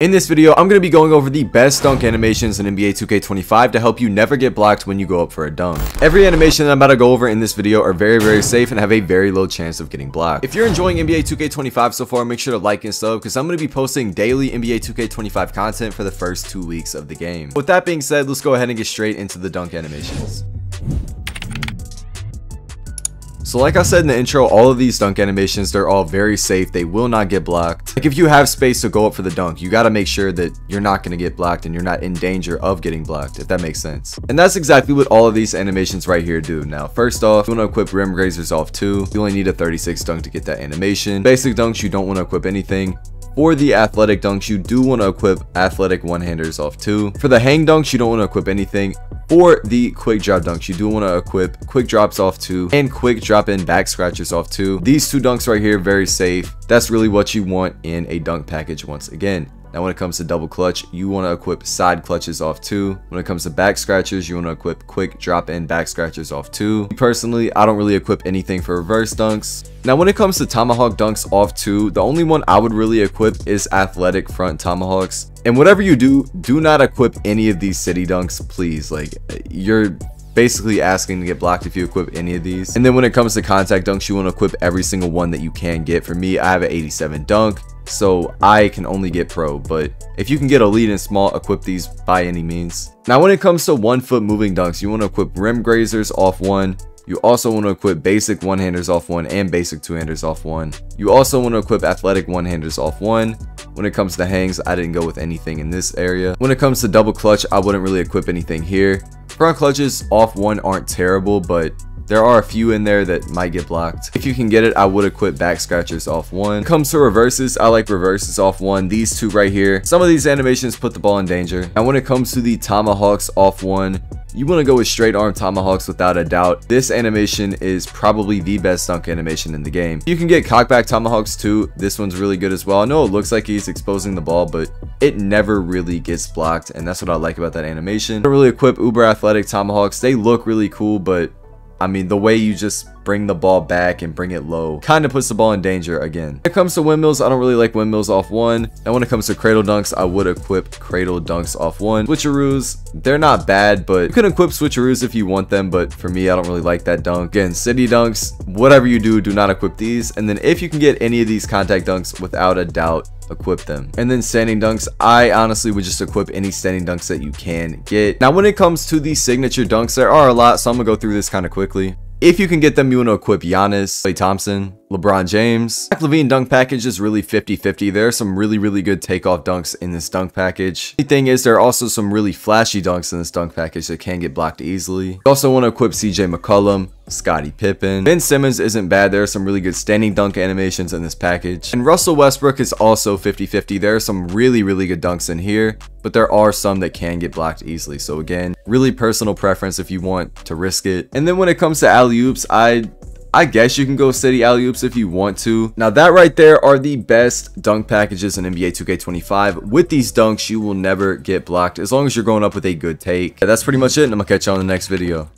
In this video, I'm going to be going over the best dunk animations in NBA 2K25 to help you never get blocked when you go up for a dunk. Every animation that I'm about to go over in this video are very safe and have a very low chance of getting blocked. If you're enjoying NBA 2K25 so far, make sure to like and sub because I'm going to be posting daily NBA 2K25 content for the first 2 weeks of the game. With that being said, let's go ahead and get straight into the dunk animations. So like I said in the intro, all of these dunk animations, they're all very safe. They will not get blocked. Like if you have space to go up for the dunk, you got to make sure that you're not going to get blocked and you're not in danger of getting blocked, if that makes sense. And that's exactly what all of these animations right here do. Now, first off, you want to equip rim grazers off 2. You only need a 36 dunk to get that animation. Basic dunks, you don't want to equip anything. For the athletic dunks, you do want to equip athletic one-handers off 2. For the hang dunks, you don't want to equip anything. For the quick drop dunks, you do want to equip quick drops off 2 and quick drop in back scratchers off 2. These two dunks right here, very safe. That's really what you want in a dunk package once again. Now, when it comes to double clutch, you want to equip side clutches off 2. When it comes to back scratchers, you want to equip quick drop in back scratchers off 2. Personally, I don't really equip anything for reverse dunks. Now, when it comes to tomahawk dunks off 2, the only one I would really equip is athletic front tomahawks. And whatever you do, do not equip any of these city dunks, please. Like, you're basically asking to get blocked if you equip any of these. And then when it comes to contact dunks, you want to equip every single one that you can get. For me, I have an 87 dunk, so I can only get pro, but if you can get elite and small, equip these by any means. Now, when it comes to 1 foot moving dunks, you want to equip rim grazers off 1. You also want to equip basic one-handers off 1 and basic two-handers off 1. You also want to equip athletic one-handers off 1. When it comes to hangs, I didn't go with anything in this area. When it comes to double clutch, I wouldn't really equip anything here. Front clutches off 1 aren't terrible, but there are a few in there that might get blocked. If you can get it, I would equip back scratchers off 1. When it comes to reverses, I like reverses off 1. These two right here. Some of these animations put the ball in danger. And when it comes to the tomahawks off 1, you want to go with straight arm tomahawks without a doubt. This animation is probably the best dunk animation in the game. You can get cockback tomahawks too. This one's really good as well. I know it looks like he's exposing the ball, but it never really gets blocked, and that's what I like about that animation. I don't really equip uber athletic tomahawks. They look really cool, but I mean, the way you just bring the ball back and bring it low kind of puts the ball in danger again. When it comes to windmills, I don't really like windmills off 1. And when it comes to cradle dunks, I would equip cradle dunks off 1. Switcheroos, they're not bad, but you can equip switcheroos if you want them, but for me, I don't really like that dunk. Again, city dunks, whatever you do, do not equip these. And then if you can get any of these contact dunks, without a doubt, equip them. And then standing dunks, I honestly would just equip any standing dunks that you can get. Now, when it comes to the signature dunks, there are a lot, so I'm gonna go through this kind of quickly. If you can get them, you want to equip Giannis, Clay Thompson, LeBron James. Zach Levine dunk package is really 50-50. There are some really good takeoff dunks in this dunk package. The thing is, there are also some really flashy dunks in this dunk package that can get blocked easily. You also want to equip CJ McCollum, Scottie Pippen. Ben Simmons isn't bad. There are some really good standing dunk animations in this package. And Russell Westbrook is also 50-50. There are some really good dunks in here, but there are some that can get blocked easily. So again, really personal preference if you want to risk it. And then when it comes to alley-oops, I guess you can go city alley-oops if you want to. Now, that right there are the best dunk packages in NBA 2K25. With these dunks, you will never get blocked as long as you're going up with a good take. That's pretty much it, and I'm gonna catch you on the next video.